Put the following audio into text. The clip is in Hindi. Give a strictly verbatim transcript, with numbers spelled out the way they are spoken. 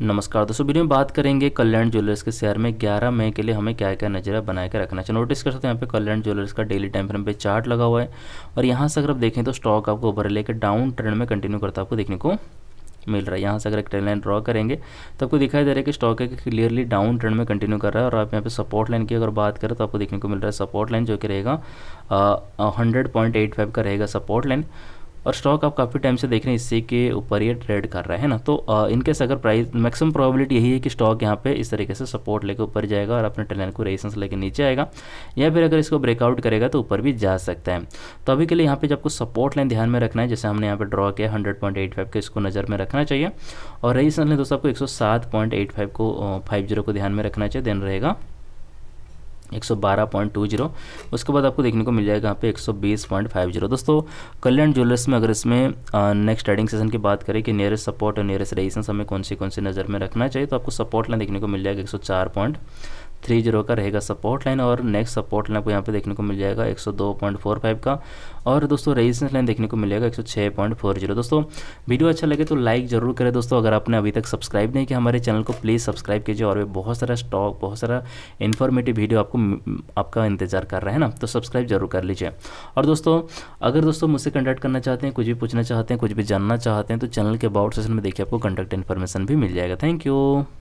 नमस्कार दोस्तों, वीडियो में बात करेंगे कल्याण ज्वेलर्स के शेयर में ग्यारह मई के लिए हमें क्या क्या नजरिया बना के रखना चाहिए। नोटिस कर सकते हैं यहाँ पे कल्याण ज्वेलर्स का डेली टाइम फ्रेम पे चार्ट लगा हुआ है और यहाँ से अगर आप देखें तो स्टॉक आपको ऊपर लेकर डाउन ट्रेंड में कंटिन्यू करता आपको देखने को मिल रहा है। यहाँ से अगर एक ट्रेंड लाइन ड्रॉ करेंगे तो आपको दिखाई दे रहा है कि स्टॉक एक क्लियरली डाउन ट्रेंड में कंटिन्यू कर रहा है। और आप यहाँ पे सपोर्ट लाइन की अगर बात करें तो आपको देखने को मिल रहा है सपोर्ट लाइन जो कि रहेगा हंड्रेड पॉइंट एट फाइव का रहेगा सपोर्ट लाइन। और स्टॉक आप काफ़ी टाइम से देख रहे हैं इसी के ऊपर ये ट्रेड कर रहा है ना, तो इनकेस अगर प्राइस मैक्सिमम प्रोबेबिलिटी यही है कि स्टॉक यहाँ पे इस तरीके से सपोर्ट लेकर ऊपर जाएगा और अपने ट्रेंड लाइन को रेजिस्टेंस लेकर नीचे आएगा, या फिर अगर इसको ब्रेकआउट करेगा तो ऊपर भी जा सकता है। तो अभी के लिए यहाँ पे आपको सपोर्ट लाइन ध्यान में रखना है, जैसे हमने यहाँ पर ड्रॉ किया हंड्रेड पॉइंट एट फाइव के, इसको नज़र में रखना चाहिए। और रेजिस्टेंस लाइन दोस्तों आपको एक सौ सात पॉइंट एट फाइव को फाइव जीरो को ध्यान में रखना चाहिए। देन रहेगा एक सौ बारह पॉइंट टू जीरो, उसके बाद आपको देखने को मिल जाएगा यहाँ पे एक सौ बीस पॉइंट फाइव जीरो। दोस्तों कल्याण ज्वेलर्स में अगर इसमें नेक्स्ट ट्रेडिंग सेशन की बात करें कि नियरेस्ट सपोर्ट और नियरेस्ट रेजिस्टेंस हमें कौन सी कौन सी नज़र में रखना चाहिए, तो आपको सपोर्ट लाइन देखने को मिल जाएगा एक सौ चार पॉइंट थ्री जीरो का रहेगा सपोर्ट लाइन। और नेक्स्ट सपोर्ट लाइन आपको यहाँ पे देखने को मिल जाएगा एक सौ दो पॉइंट फोर फाइव का। और दोस्तों रेजिस्टेंस लाइन देखने को मिल जाएगा एक सौ छह पॉइंट फोर जीरो। दोस्तों वीडियो अच्छा लगे तो लाइक जरूर करें। दोस्तों अगर आपने अभी तक सब्सक्राइब नहीं किया हमारे चैनल को, प्लीज़ सब्सक्राइब कीजिए। और बहुत सारा स्टॉक, बहुत सारा इन्फॉर्मेटिव वीडियो आपको आपका इंतजार कर रहा है ना, तो सब्सक्राइब जरूर कर लीजिए। और दोस्तों अगर दोस्तों मुझसे कॉन्टैक्ट करना चाहते हैं, कुछ भी पूछना चाहते हैं, कुछ भी जानना चाहते हैं, तो चैनल के अबाउट सेशन में देखिए आपको कॉन्टैक्ट इन्फॉर्मेशन भी मिल जाएगा। Thank you.